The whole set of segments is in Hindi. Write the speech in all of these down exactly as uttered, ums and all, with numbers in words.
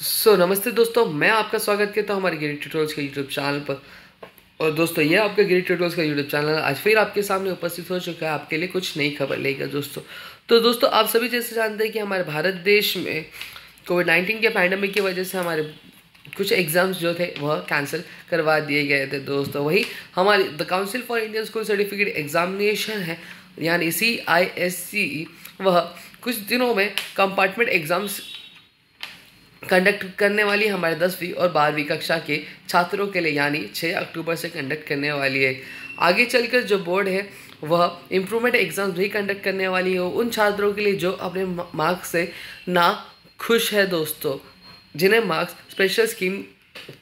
सो so, नमस्ते दोस्तों, मैं आपका स्वागत करता हूँ हमारे गिरी ट्यूटोरियल्स के यूट्यूब चैनल पर। और दोस्तों ये आपका गिरी ट्यूटोरियल्स का यूट्यूब चैनल आज फिर आपके सामने उपस्थित हो चुका है आपके लिए कुछ नई खबर लेकर दोस्तों। तो दोस्तों आप सभी जैसे जानते हैं कि हमारे भारत देश में कोविड नाइन्टीन के पैंडमिक की वजह से हमारे कुछ एग्ज़ाम्स जो थे वह कैंसिल करवा दिए गए थे दोस्तों। वही हमारी the council for Indian school certificate examination है, यानी सी आई एस सी ई, वह कुछ दिनों में कंपार्टमेंट एग्ज़ाम्स कंडक्ट करने वाली हमारे दसवीं और बारहवीं कक्षा के छात्रों के लिए, यानी छह अक्टूबर से कंडक्ट करने वाली है। आगे चलकर जो बोर्ड है वह इम्प्रूवमेंट एग्ज़ाम्स भी कंडक्ट करने वाली है उन छात्रों के लिए जो अपने मार्क्स से ना खुश है दोस्तों, जिन्हें मार्क्स स्पेशल स्कीम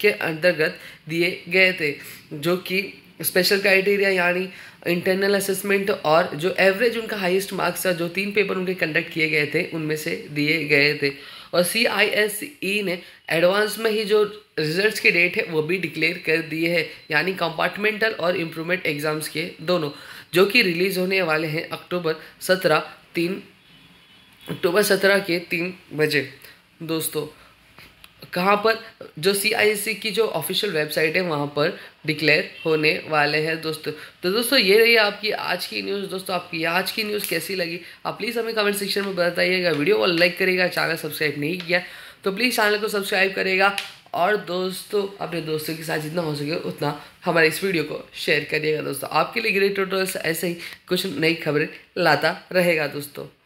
के अंतर्गत दिए गए थे, जो कि स्पेशल क्राइटेरिया यानी इंटरनल असेसमेंट और जो एवरेज उनका हाईएस्ट मार्क्स था, जो तीन पेपर उनके कंडक्ट किए गए थे उनमें से दिए गए थे। और सी आई एस ई ने एडवांस में ही जो रिजल्ट्स की डेट है वो भी डिक्लेयर कर दी है, यानी कंपार्टमेंटल और इम्प्रूवमेंट एग्ज़ाम्स के दोनों, जो कि रिलीज़ होने वाले हैं अक्टूबर सत्रह तीन अक्टूबर सत्रह के तीन बजे दोस्तों, कहाँ पर जो सी आई एस सी की जो ऑफिशियल वेबसाइट है वहाँ पर डिक्लेयर होने वाले हैं दोस्तों। तो दोस्तों ये रही आपकी आज की न्यूज़। दोस्तों आपकी आज की न्यूज़ कैसी लगी आप प्लीज़ हमें कमेंट सेक्शन में बताइएगा। वीडियो को लाइक करिएगा, चैनल सब्सक्राइब नहीं किया तो प्लीज़ चैनल को सब्सक्राइब करिएगा, और दोस्तों अपने दोस्तों के साथ जितना हो सके उतना हमारे इस वीडियो को शेयर करिएगा दोस्तों। आपके लिए गिरी ट्यूटोरियल्स ऐसे ही कुछ नई खबरें लाता रहेगा दोस्तों।